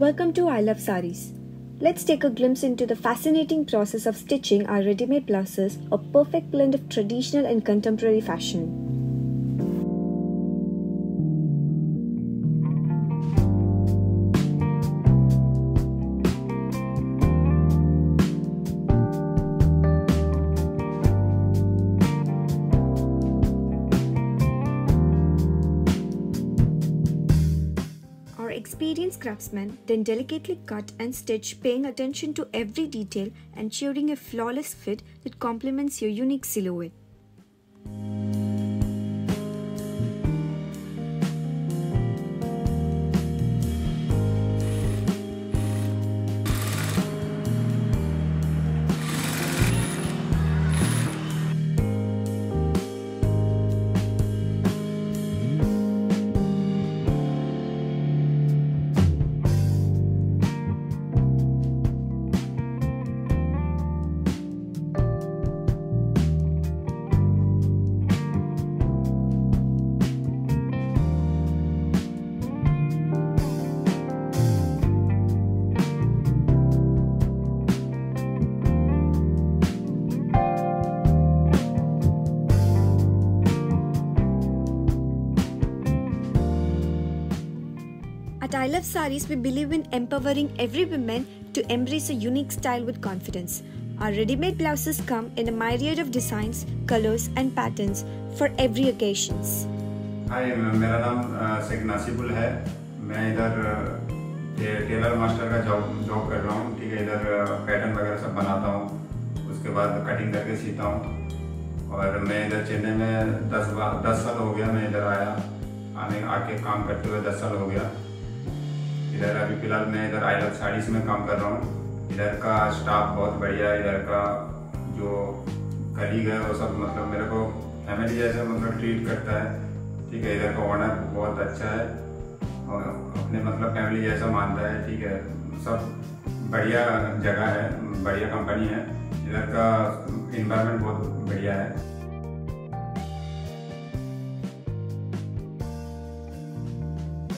Welcome to I Love Sarees. Let's take a glimpse into the fascinating process of stitching our ready-made blouses, a perfect blend of traditional and contemporary fashion. Experienced craftsmen then delicately cut and stitch, paying attention to every detail, ensuring a flawless fit that complements your unique silhouette. At I Love Sarees, we believe in empowering every woman to embrace a unique style with confidence. Our ready-made blouses come in a myriad of designs, colors and patterns for every occasion. Hi, my name is Segnasi Bulhai. I am here tailor master का job कर रहा हूँ. ठीक है, इधर pattern वगैरह सब बनाता हूँ. उसके बाद cutting करके सीता हूँ. और मैं इधर चेन्नई में 10 साल हो गया. मैं इधर आके काम करते हुए 10 साल हो गया. इधर अभी फिलहाल मैं इधर आई लव साड़ीज़ में काम कर रहा हूँ. इधर का स्टाफ बहुत बढ़िया है. इधर का जो कलीग है वो सब मतलब मेरे को फैमिली जैसे मतलब ट्रीट करता है. ठीक है, इधर का ऑनर बहुत अच्छा है और अपने मतलब फैमिली जैसा मानता है. ठीक है, सब बढ़िया जगह है, बढ़िया कंपनी है. इधर का इन्वायरमेंट बहुत बढ़िया है.